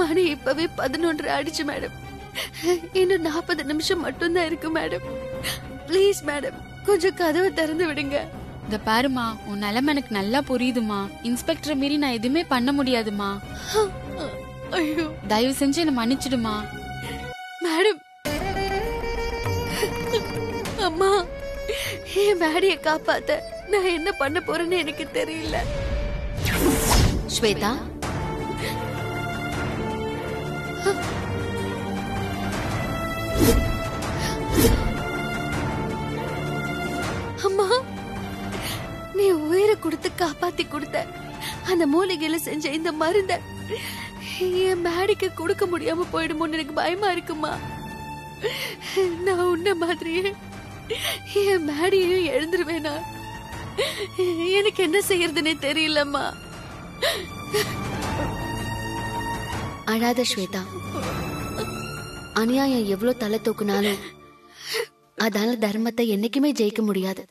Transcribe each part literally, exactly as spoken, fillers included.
மணி இப்பவே பதினொன்று ஆயிடுச்சு மேடம். இன்னும் நாற்பது நிமிஷம் மட்டும்தான் இருக்கு மேடம். பிளீஸ் மேடம், கொஞ்சம் கதவை திறந்து விடுங்க. இந்த பாருமா, உன் நிலைமை எனக்கு நல்லா புரியுதுமா. இன்ஸ்பெக்டர் மீறி நான் எதுவுமே பண்ண முடியாதுமா. தயவு செஞ்சு என்ன மன்னிச்சிடுமா மேடம். அம்மா, என் மேடிய காப்பாத்த நான் என்ன பண்ண போறேன்னு எனக்கு தெரியல. ஸ்வேதா, அம்மா, நீ உயிரை கொடுத்து காப்பாத்தி கொடுத்த அந்த மூலிகையில செஞ்ச இந்த மருந்த என் மேடிக்கு கொடுக்க முடியாம போயிடுமோன்னு எனக்கு பயமா இருக்குமா. நான் உன்ன மாதிரியே என் மேடியும் எழுந்துருவேனா? எனக்கு என்ன செய்யறதுன்னே தெரியலம்மா. அழாத ஸ்வேதா, அநியாயம் எவ்வளவு தலை தூக்குனாலும் அதனால தர்மத்தை என்னைக்குமே ஜெயிக்க முடியாது.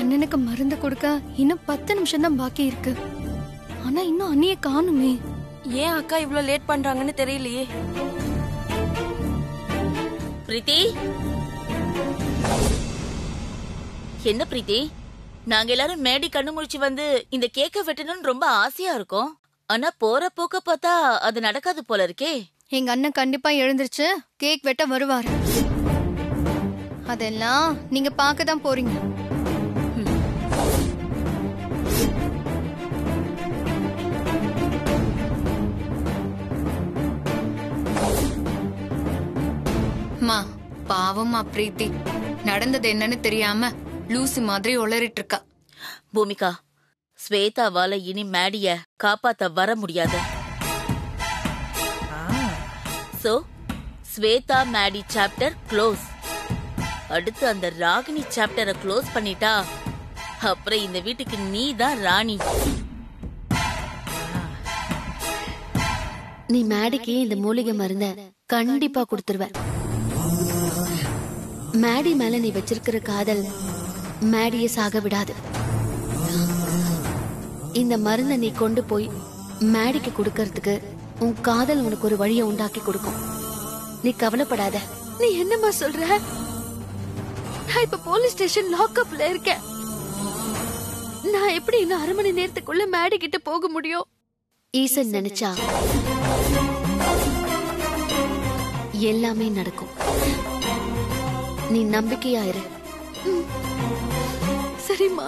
அண்ணனுக்கு மருந்து கொடுக்க இன்னும் பத்து நிமிஷம் தான் பாக்கி இருக்கு. ஆனா இன்னும் அண்ணிய காணுமே. ஏன் அக்கா இவ்வளவு லேட் பண்றாங்கன்னு தெரியலையே. பிரீத்தி, என்ன பிரீத்தி, நாங்க எல்லாரும் மேடி கண்ணு முழிச்சு வந்து இந்த கேக்க வெட்டணும்னு ரொம்ப ஆசையா இருக்கும். ஆனா போற போக்க பார்த்தா அது நடக்காது போல இருக்கே. எங்க அண்ணன் கண்டிப்பா எழுந்திருச்சு கேக் வெட்ட வருவாரு. அதெல்லாம் நீங்க பார்க்கதான் போறீங்க. பாவமா பிரீத்தி, நடந்தது என்னன்னு தெரியாம லூசு மாதிரி உளறிட்டு இருக்கா. பூமிகா, ஸ்வேதாவால இனி மேடிய காப்பாத்த வர முடியாது. So Shweta Maddy chapter close. அடுத்து அந்த ராகினி சாப்டரை க்ளோஸ் பண்ணிட்டா அப்புறம் இந்த வீட்டுக்கு நீ தான் ராணி. நீ மேடிக்கு இந்த மூலிகை மருந்த கண்டிப்பா கொடுத்துருவ. மேடி மேல நீ வச்சிருக்கிற காதல் மேடிய சாக விடாது. இந்த மருந்தை நீ கொண்டு போய் மேடிக்கு கொடுக்கறதுக்கு உன் காதல் உனக்கு ஒரு வழியை உண்டாக்கி கொடுக்கும். நீ கவலைப்படாத. நீ என்னமா சொல்ற? நான் இப்ப போலீஸ் ஸ்டேஷன் லாக்அப்ல இருக்கேன். நான் எப்படி இன்னும் அரை மணி நேரத்துக்குள்ள மேடி கிட்ட போக முடியும்? ஈசன் நினைச்சா எல்லாமே நடக்கும். நீ நம்பிக்கையாயிரு. சரிம்மா.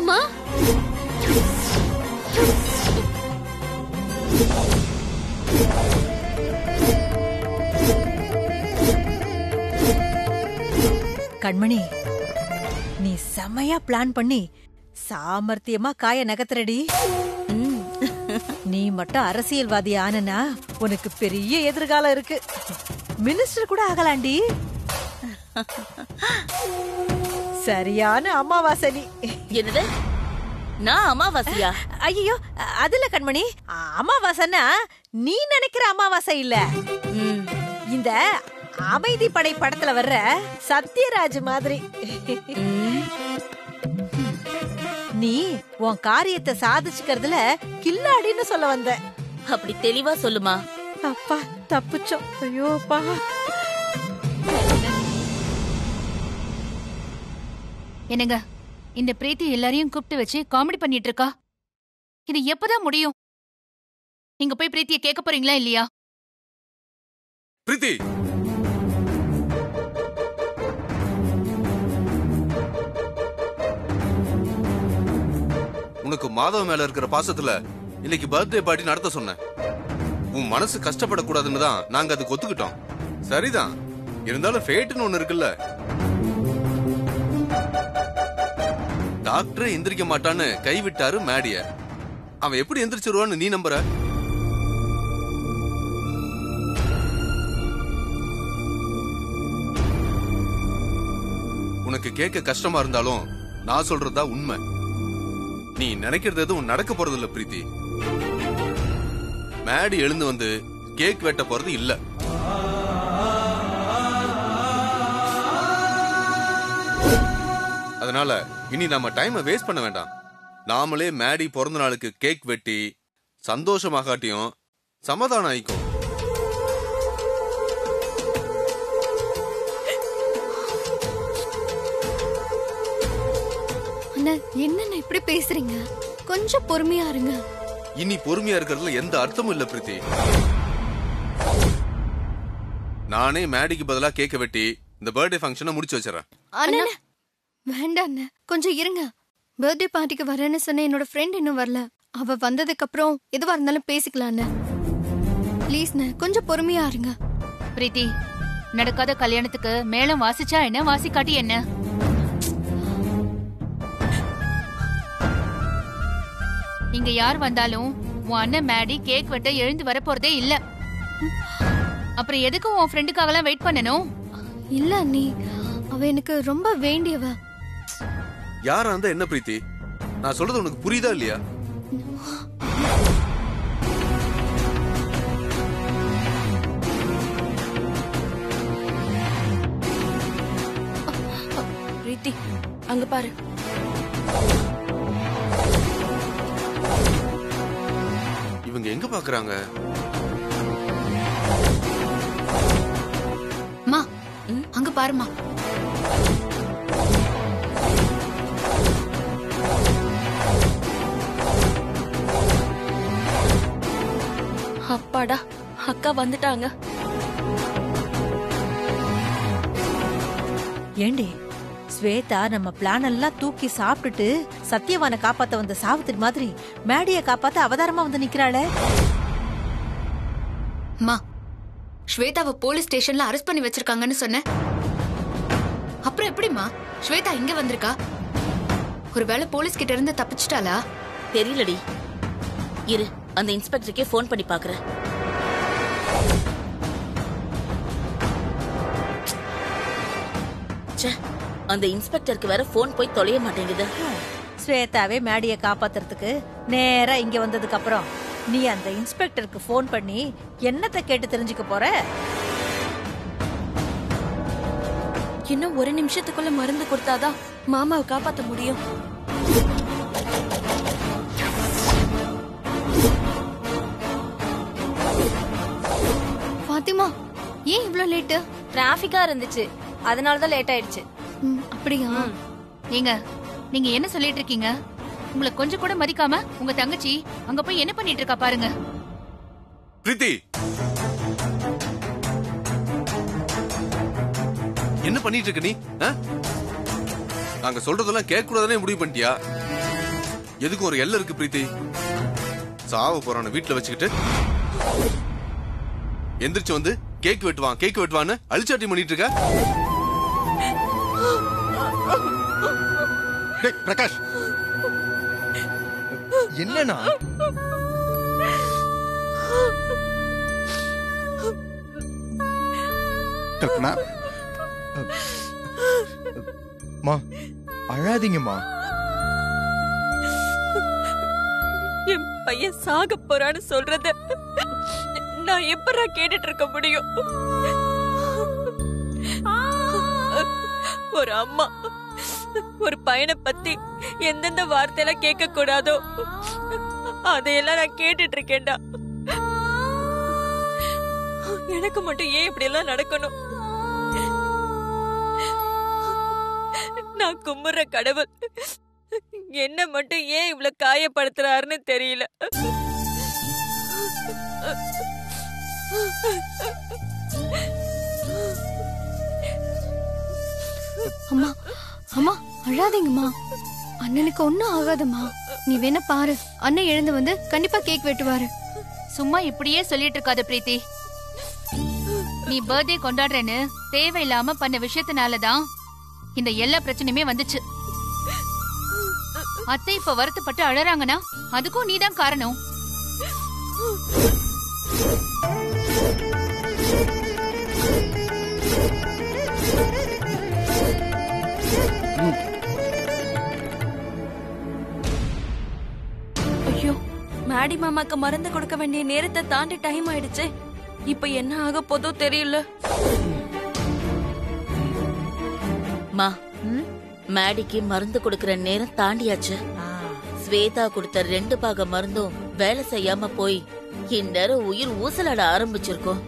அம்மா, கண்மணி, நீ செமையா பிளான் பண்ணி சாமர்த்தியமா காய நகர்த்தறடி. நீ மட்டும் அரசியல்வாதி ஆனா உனக்கு பெரிய எதிர்காலம் இருக்கு. மினிஸ்டர் கூட ஆகலாண்டி. சரியான அமாவாசை நீ. என்னது, நான் அமாவாசையா? ஐயோ அதுல கண்மணி, அமாவாசைன்னா நீ நினைக்கிற அமாவாசை இல்ல. இந்த அமைதி படை படத்துல வர்ற சத்யராஜ் மாதிரி. நீ உன் காரியத்தை சாதிச்சுக்கிறதுல கில்லாடின்னு சொல்ல வந்த. அப்படி தெளிவா சொல்லுமா. அப்பா தப்புச்சோம். ஐயோப்பா, என்னங்க இந்த பிரீத்தி எல்லாரையும் கூப்பிட்டு வச்சு காமெடி பண்ணிட்டு இருக்கா? இது எப்பதான் முடியும்? நீங்க போய் பிரீத்திய கேட்க போறீங்களா இல்லையா? பிரீத்தி, உனக்கு மாதவ மேல இருக்கிற பாசத்துல இன்னைக்கு பர்த்டே பார்ட்டி நடத்த சொன்னேன். உன் மனசு கஷ்டப்படக்கூடாதுன்னு தான் நாங்க அதுக்கு ஒத்துக்கிட்டோம். சரிதான், இருந்தாலும் ஃபேட்னு ஒன்னு இருக்குல்ல. டாக்டரே எந்திரிக்க மாட்டான்னு கைவிட்டாரு மேடிய. அவன் எப்படி எந்திரிச்சிருவான்னு நீ நம்புற? உனக்கு கேட்க கஷ்டமா இருந்தாலும் நான் சொல்றதா உண்மை. நீ நினைக்கிறது எதுவும் நடக்க போறது இல்ல பிரீத்தி. மேடி எழுந்து வந்து கேக் வெட்ட போறது இல்ல. அதனால இனி நாம டைமை வேஸ்ட் பண்ண வேண்டாம். நாமளே மேடி பிறந்த நாளுக்கு கேக் வெட்டி சந்தோஷமாகாட்டியும் சமாதானம் ஆயிக்கும். என்ன இப்படி பேசுறீங்க? கொஞ்சம் பொறுமையா இருங்க. இனி பொறுமையா இருக்கிறதுல எந்த அர்த்தமும் இல்ல பிரீத்தி. நானே மேடிக்கு பதிலா கேக்க வெட்டி இந்த பர்த்டே ஃபங்க்ஷனை முடிச்சு வச்சறேன். அண்ணா வேண்டாம், கொஞ்சம் இருங்க. பர்த்டே பார்ட்டிக்கு வரேன்னு சொன்ன என்னோட ஃப்ரெண்ட் இன்னும் வரல. அவ வந்ததுக்கு அப்புறம் எதுவா இருந்தாலும் பேசிக்கலாம். ப்ளீஸ் கொஞ்சம் பொறுமையா இருங்க. பிரீத்தி, நடக்காத கல்யாணத்துக்கு மேளம் வாசிச்சா என்ன, வாசிக்காட்டி என்ன? இங்க யார் வந்தாலும் உன் அண்ணன் மேடி கேக் வெட்ட எழுந்து வர போறதே இல்ல. அப்புறம் எதுக்கு உன் ஃப்ரெண்டுக்காக வெயிட் பண்ணணும்? இல்ல அண்ணி, அவ எனக்கு ரொம்ப வேண்டியவ. யாரா இருந்தா என்ன பிரீத்தி? நான் சொல்றது உனக்கு புரியுதா இல்லையா? பிரீத்தி, அங்க பாரு. இவங்க எங்க பாக்குறாங்க? அம்மா அங்க பாருமா. அப்பாடா, அக்கா வந்துட்டாங்க. ஏண்டி ஸ்வேதா, நம்ம பிளான் எல்லாம் தூக்கி சாப்பிட்டுட்டு சத்தியவானை காப்பாத்த வந்த சாவித்திரி மாதிரி மேடியை காப்பாத்த அவதாரமா வந்து நிக்கிறாளே. அம்மா, ஸ்வேதாவை போலீஸ் ஸ்டேஷன்ல அரெஸ்ட் பண்ணி வச்சிருக்காங்கன்னு சொன்ன, அப்புறம் எப்படிமா ஸ்வேதா இங்க வந்திருக்கா? ஒருவேளை போலீஸ் கிட்ட இருந்து தப்பிச்சிட்டாளா? தெரியலடி. இரு, அந்த இன்ஸ்பெக்டருக்கே போன் பண்ணி பாக்குறேன். அந்த இன்ஸ்பெக்டருக்கு வேற போன் போய் தொலைய மாட்டேங்குது. ஸ்வேதாவே மேடியை காப்பாத்துறதுக்கு நேரா இங்க வந்ததுக்கு அப்புறம் நீ அந்த இன்ஸ்பெக்டருக்கு போன் பண்ணி என்னத்தை கேட்டு தெரிஞ்சுக்க போற? இன்னும் ஒரு நிமிஷத்துக்குள்ள மருந்து கொடுத்தாதான் மாமாவை காப்பாத்த முடியும். பாத்திமா, ஏன் இவ்வளவு லேட்? டிராபிக்கா இருந்துச்சு, அதனாலதான் லேட் ஆயிடுச்சு. அப்படியா? நீங்க நீங்க என்ன சொல்லிட்டு இருக்கீங்க? உங்களை கொஞ்சம் கூட மதிக்காம உங்க தங்கச்சி அங்க போய் என்ன பண்ணிட்டு இருக்கா பாருங்க. பிரீத்தி, என்ன பண்ணிட்டு இருக்க நீ? நாங்க சொல்றதெல்லாம் கேட்க கூடாதுன்னு முடிவு பண்ணிட்டியா? எதுக்கு ஒரு எல்ல இருக்கு பிரீத்தி. சாவ போறான வீட்டுல வச்சுக்கிட்டு எந்திரிச்சு வந்து கேக் வெட்டுவான் கேக் வெட்டுவான்னு அழிச்சாட்டி பண்ணிட்டு இருக்க. பிரகாஷ், என்னன்னா கல்பனா மா, அழாதீங்கம்மா. என் பையன் சாக போறான்னு சொல்றத நான் எப்பரா கேட்டுட்டு இருக்க முடியும்? ஒரு அம்மா ஒரு பையனை பத்தி எந்தெந்த வார்த்தையில கேட்க கூடாதோ அதையெல்லாம் நான் கேட்டுட்டு இருக்கேன்டா. எனக்கு மட்டும் ஏன் இப்படி எல்லாம் நடக்கணும்? நான் கும்பிடுற கடவுள் என்ன மட்டும் ஏன் இவ்வளவு காயப்படுத்துறாருன்னு தெரியல. அம்மா அம்மா அழாதீங்கம்மா, அண்ணனுக்கு ஒன்னும் ஆகாதம்மா. நீ வேணா பாரு, அண்ணன் எழுந்து வந்து கண்டிப்பா கேக் வெட்டுவாரு. சும்மா இப்படியே சொல்லிட்டு இருக்காத பிரீத்தி. நீ பர்த்டே கொண்டாடுறேன்னு தேவையில்லாம பண்ண விஷயத்தினாலதான் இந்த எல்லா பிரச்சனையுமே வந்துச்சு. அத்தை இப்ப வருத்தப்பட்டு அழறாங்கன்னா அதுக்கும் நீதான் காரணம். மேடி மாமாக்கு மருந்து கொடுக்க வேண்டிய நேரத்தை தாண்டி டைம் ஆயிடுச்சு. இப்ப என்ன ஆக போதோ தெரியல. மா, மேடிக்கு மருந்து கொடுக்கற நேரம் தாண்டியாச்சு. ஸ்வேதா கொடுத்த ரெண்டு பாக மருந்தும் வேலை செய்யாம போய் இந்நேரம் உயிர் ஊசலாட ஆரம்பிச்சிருக்கோம்.